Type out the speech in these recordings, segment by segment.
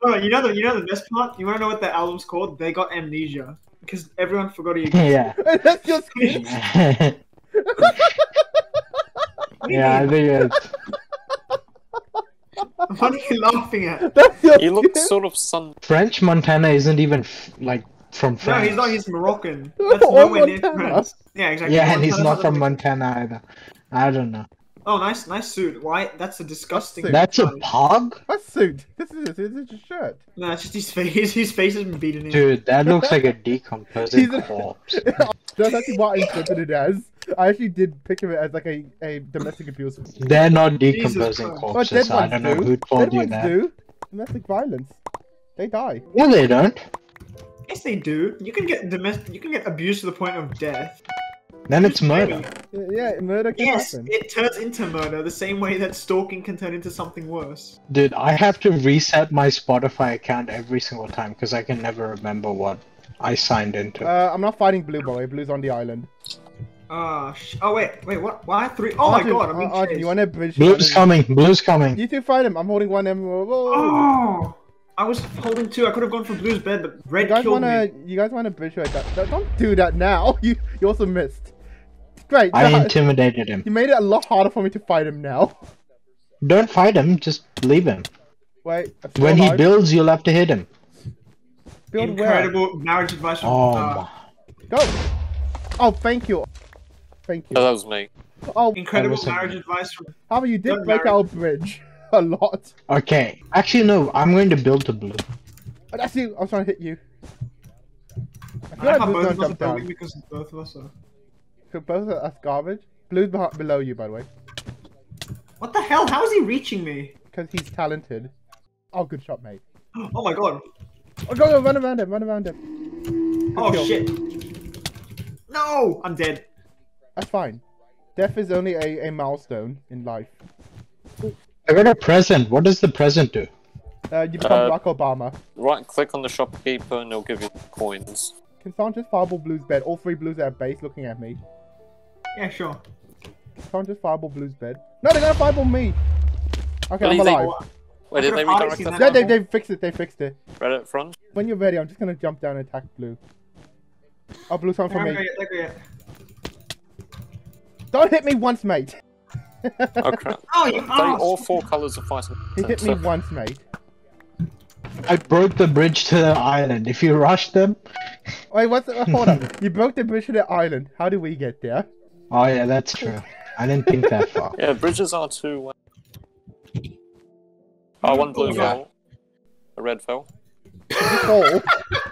Bro, you know the best part? You want to know what the album's called? They Got Amnesia. Because everyone forgot you. Yeah. That's just yeah, I think it's... What are you laughing at? He looks sort of sun. French Montana isn't even like from France. No, he's not. He's Moroccan. That's nowhere near France. Yeah, exactly. Yeah, and he's not from Montana either. I don't know. Oh, nice suit. Why? That's a disgusting. That's a pug. What suit? This is a shirt. No, it's just his face. His face has been beaten in. Dude, that looks like a decomposing corpse. That's actually what I interpreted it as. I actually did picture it as like a domestic abuse. They're not decomposing corpses. I don't know who told you that. Do domestic violence? They die. No, they don't. Yes, they do. You can get domestic. You can get abused to the point of death. Then it's murder. Yeah, murder can happen. Yes, it turns into murder the same way that stalking can turn into something worse. Dude, I have to reset my Spotify account every single time because I can never remember what I signed into. I'm not fighting Blue, boy. Blue's on the island. Oh wait, what? Why three? Oh my god, I'm being chased. You want a bridge? Blue's coming. Blue's coming. You two fight him. I'm holding one emerald. Oh, I was holding two. I could have gone for Blue's bed, but Red killed me. You guys want a bridge like that? Don't do that now. You also missed. Great. I intimidated him. You made it a lot harder for me to fight him now. Don't fight him. Just leave him. Wait. When he builds, you'll have to hit him. Build incredible marriage advice. Oh my. Go. Oh, thank you. Thank you. Oh, that was me. Oh, incredible marriage advice from. How about you did break our bridge a lot? Okay. Actually, no. I'm going to build to Blue. Oh, that's you. I was trying to hit you. I thought both of us are building because both of us are. Because both of us garbage. Blue's below you, by the way. What the hell? How is he reaching me? Because he's talented. Oh, good shot, mate. Oh my god. Oh, go, run around him. Run around him. Good kill. Shit. No, I'm dead. That's fine. Death is only a milestone in life. I got a present. What does the present do? You become Barack Obama. Right click on the shopkeeper and they'll give you coins. Can someone just fireball Blue's bed? All three Blues are at base looking at me. Yeah, sure. Can someone just fireball Blue's bed? No, they're gonna fireball me! Okay, I'm alive. Wait, did they redirect that? Yeah, they fixed it, they fixed it. Right up front? When you're ready, I'm just gonna jump down and attack Blue. Oh, Blue's coming for me. Don't hit me once, mate! Oh crap. Oh, you asked. All four colours are fighting. He hit me once, mate. I broke the bridge to the island. If you rush them... Wait, what's the... Hold on. You broke the bridge to the island. How do we get there? Oh yeah, that's true. I didn't think that far. Yeah, bridges are two... Oh, one blue fell. A red fell. Oh,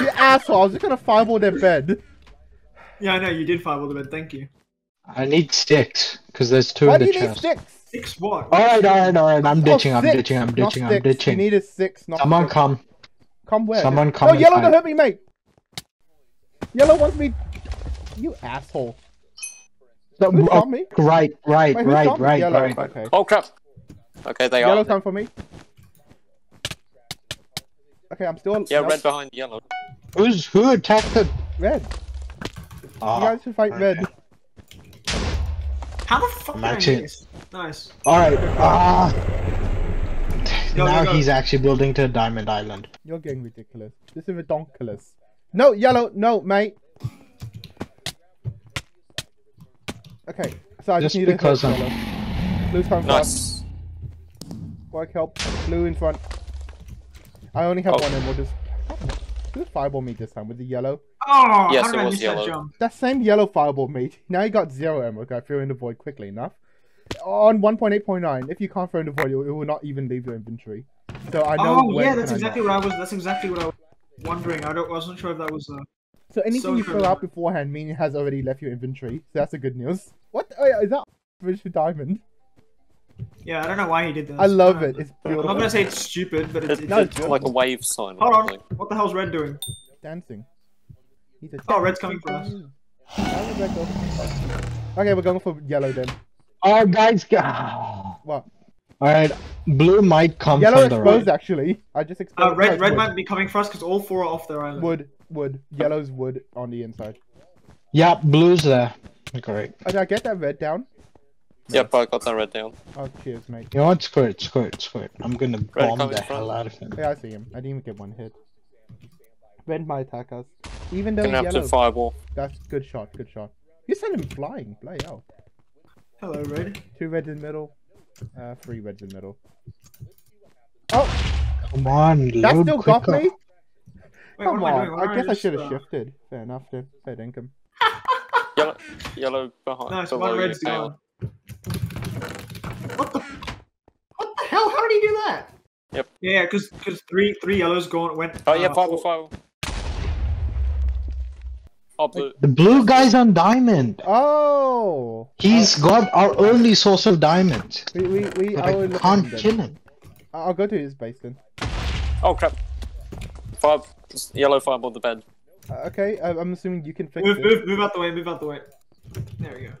you asshole. I was just gonna fireball their bed. Yeah, I know. You did fireball the bed. Thank you. I need sticks, because there's two in the chest. Why do you need sticks? Six what? Alright, I'm ditching. You need a six, not someone six. Come where? Someone come. Oh, yellow, don't hurt me, mate! Yellow wants me... You asshole. Who shot me? Right. Okay. Oh, crap! Okay, they yellow are. Yellow come for me. Okay, I'm still... Yeah, red behind yellow. Who attacked the... Red. Oh, you guys should fight red. Yeah. How the fuck did I miss? Nice. Alright, now he's actually building to a diamond island. You're getting ridiculous. This is redonkulous. No, yellow, no, mate. Okay, so I just need because to help yellow. Blue's coming nice. Front. Work help. Blue in front. I only have one and we'll just... Who fireball me this time with the yellow? Oh, yes, it was yellow. That same yellow fireball meat. Now you got 0 emerald. I threw in the void quickly enough. On 1.8.9, if you can't throw in the void, it will not even leave your inventory. So I know. Oh yeah, that's exactly what I was. That's exactly what I was wondering. I wasn't sure if that was. So anything you throw out beforehand means it has already left your inventory. So that's the good news. What? Oh yeah, is that bridge to diamond? Yeah, I don't know why he did that. I love it. It's beautiful. I'm not gonna say it's stupid, but it's like a wave sign. Hold on. What the hell's red doing? Dancing. Oh, red's coming for us. Okay, we're going for yellow then. Oh, guys, go! What? Alright, blue might come yellow from the right. Yellow exposed, actually. I just exposed. Red might be coming for us because all four are off their island. Wood. Yellow's wood on the inside. Yeah, blue's there. Correct. Okay, I get that red down. Yeah, I got that red down. Oh, cheers, mate. You know what? Squirt, squirt, squirt. I'm gonna bomb the hell out of him. Yeah, I see him. I didn't even get one hit. Red might attack us. Even though he's yellow. Fireball. That's good shot, good shot. You sent him flying, play out. Hello, red. Two reds in the middle. Three reds in the middle. Oh! Come on, that still got me? Wait, come on, I guess I should have shifted. Fair enough, dude. Fair dinkum. Yellow, yellow behind. Nice, no, my red's gone. What the hell? How did he do that? Yep. Yeah, because three yellows gone went. Oh yeah, fireball. Oh, blue. The blue guy's on diamond. Oh. He's got our only source of diamonds. I can't kill him. I'll go to his basement. Oh crap. Yellow fireball the bed. Okay, I'm assuming you can fix it. Move out the way, move out the way. There we go.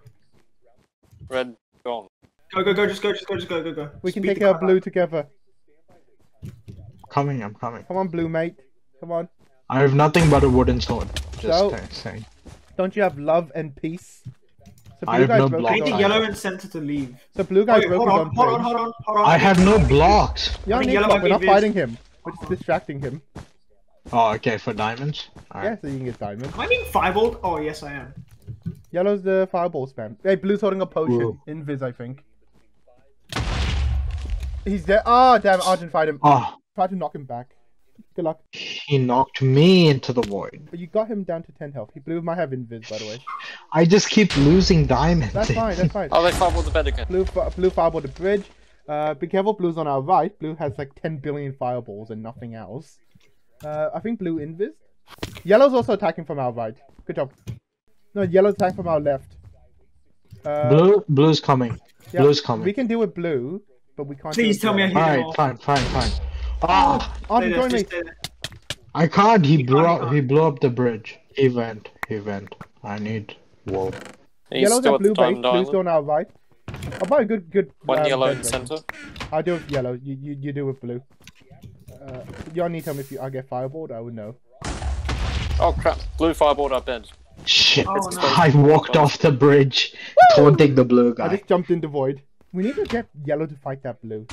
Red, go on. Go, just go. We can take out blue together. Coming, I'm coming. Come on, blue mate. Come on. I have nothing but a wooden sword. Just saying. Don't you have love and peace? So I have no blocks. I need yellow and center to leave. So blue guy broke his own place. Hold on. I have no blocks. Yeah, we're not fighting him. We're just distracting him. Oh, okay, for diamonds? All right. Yeah, so you can get diamonds. Am I being fireballed? Oh, yes, I am. Yellow's the fireball spam. Hey, blue's holding a potion. Ooh. Invis, I think. He's there. Ah, oh, damn, Arjun, fight him. Oh. Try to knock him back. Good luck. He knocked me into the void. But you got him down to 10 health. He blew my have invis, by the way. I just keep losing diamonds. That's fine, that's fine. Oh, they fireballed the bed again. Blue fireballed the bridge. Be careful, blue's on our right. Blue has like 10 billion fireballs and nothing else. I think blue invis. Yellow's also attacking from our right. Good job. No, yellow's attacking from our left. Blue's coming. Yeah, blue's coming. We can deal with blue, but we can't. Please tell me I hear. Alright, fine. Ah! Oh, join me. I can't. He blew up the bridge. He went. I need wall. Yellow's at blue base. Blue's on our right. Oh, probably good. One yellow in center. I deal with yellow. You deal with blue. Y'all need to tell me if I get fireballed, I would know. Oh crap, blue fireballed our bed. Shit, oh, no. I walked off the bridge, taunting the blue guy. I just jumped into void. We need to get yellow to fight that blue.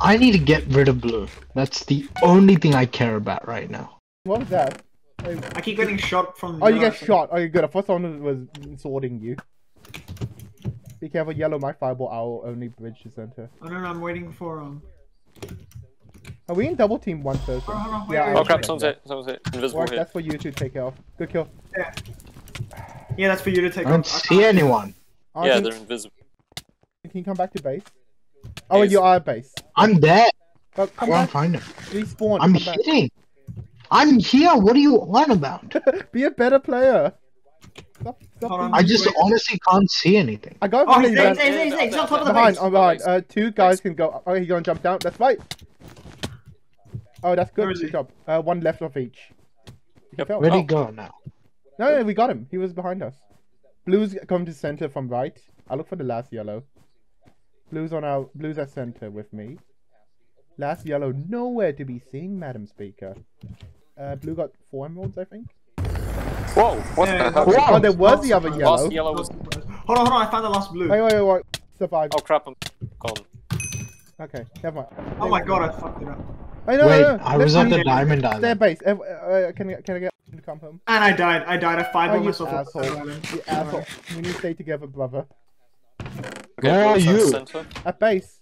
I need to get rid of blue. That's the only thing I care about right now. What was that? I keep getting shot from... Oh, you get shot. Oh, you're good. I thought someone was swording you. Be careful, yellow might fireball our only bridge to center. I don't know, I'm waiting for... Are we in double team one person? Yeah, oh crap, someone's hit. Invisible hit. That's for you to take off. Good kill. Yeah, that's for you to take off. I don't see anyone. Yeah, they're invisible. Can you come back to base? Oh, you are at base. I'm there. Oh, come on, find him. Respawn. I'm hitting. I'm here. What are you on about? Be a better player. Stop. I just honestly can't see anything. I got him. He's on top of the base. Behind. Two guys can go. Oh, he's gonna jump down. That's right. Oh, that's good. Good job. One left off each. Yep. Where'd he go now? No, we got him. He was behind us. Blue's come to center from right. I look for the last yellow. Blue's at center with me. Last yellow, nowhere to be seen, Madam Speaker. Blue got 4 emeralds, I think. Whoa! What the hell? Oh, there was the other yellow. Last yellow was... Hold on. I found the last blue. Wait. Survive. Oh crap! I'm gone. Okay, never mind. Oh my god, I fucked it up. Wait, no. I was on the diamond island. Their base. Can I get to come home? And I died. I fireballed myself. You asshole. We need to stay together, brother. Where are you? At base.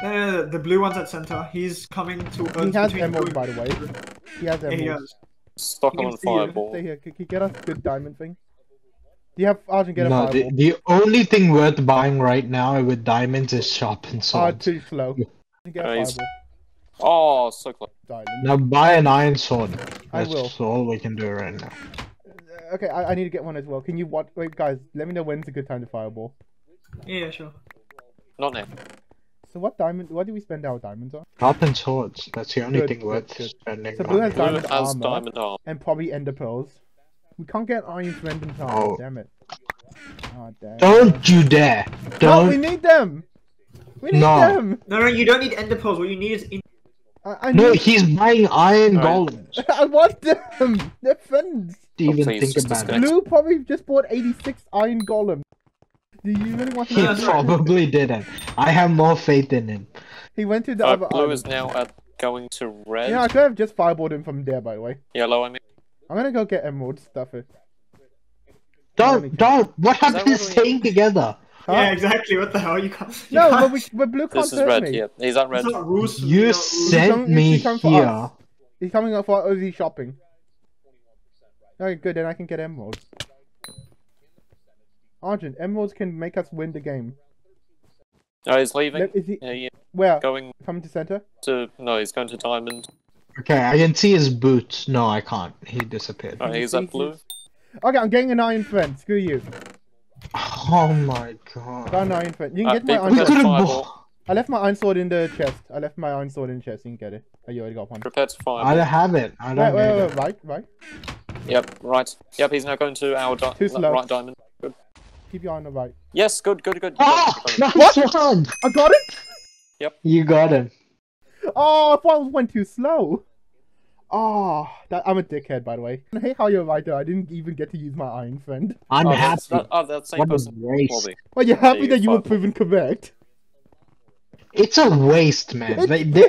The blue one's at center. He's coming to us. He has emeralds, by the way. He has emeralds. Stock on fireball. Stay here. Can you get us a good diamond thing? Do you have Arjun get a fireball? The only thing worth buying right now with diamonds is sharpened swords. Too slow. Get a fireball. Oh, so close. Diamond. Now buy an iron sword. That's all we can do right now. Okay, I need to get one as well. Can you watch? Wait, guys, let me know when's a good time to fireball. Yeah, sure. Not now. So what do we spend our diamonds on? Sharpened swords. That's the only thing worth spending. So blue has diamond armor. And probably ender pearls. We can't get iron random time. Oh. Damn it. Oh, damn. Don't you dare. Don't. No, we need them. We need them. No, you don't need ender pearls. What you need is... No, he's buying iron golems. I want them! They're friends! Even think about it. Blue probably just bought 86 iron golems. Do you really want to He probably didn't. I have more faith in him. He went to the other blue is now going to red. Yeah, I could have just fireballed him from there, by the way. Yellow, I mean. I'm gonna go get emerald stuffer. Don't! What happened to staying together? Huh? Yeah, exactly. What the hell? You can't. No, but blue can't hurt me. This is red. Yeah, he's on red. You sent me here. He's coming up for OZ shopping. Okay, good. Then I can get emeralds. Arjun, emeralds can make us win the game. Oh, he's leaving. Is he... yeah. Where? Going. Coming to center. No, he's going to diamond. Okay, I can see his boots. No, I can't. He disappeared. Oh, he's up blue. Okay, I'm getting an iron friend. Screw you. Oh my god. Got an iron friend. You can get my iron sword. I left my iron sword in the chest. You can get it. Oh, you already got one. Prepare to fire. I don't have it. I don't need it. Right. Yep, right. Yep, he's now going to our right diamond. Good. Keep your eye on the right. Yes, good. Ah! Nice one! I got it? Yep. You got him. Oh, I thought I went too slow. Oh, I'm a dickhead, by the way. I hate how you're right there. I didn't even get to use my iron friend. I'm happy. That's same person. Well, you're happy that you were proven correct. It's a waste, man.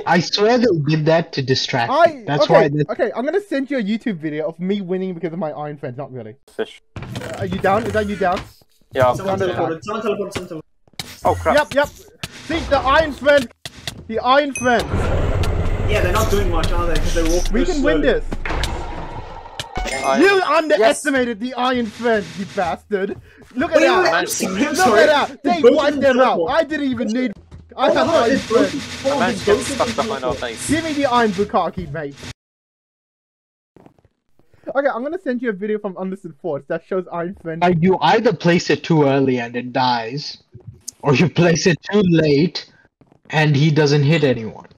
I swear they did that to distract me. That's why. Okay, I'm gonna send you a YouTube video of me winning because of my iron friend. Not really. Fish. Are you down? Is that you down? Yeah. Someone teleported. Oh crap. Yep. See the iron friend. The iron friend. Yeah, they're not doing much, are they? Because they walk. We can win this. You underestimated the Iron Friend, you bastard! Look at that! Look at that! They wiped them out. I didn't even need. I have Iron Friend. Man gets stuck behind our base. Give me the Iron Bukkake, mate. Okay, I'm gonna send you a video from Anderson Force that shows Iron Friend. You either place it too early and it dies, or you place it too late and he doesn't hit anyone.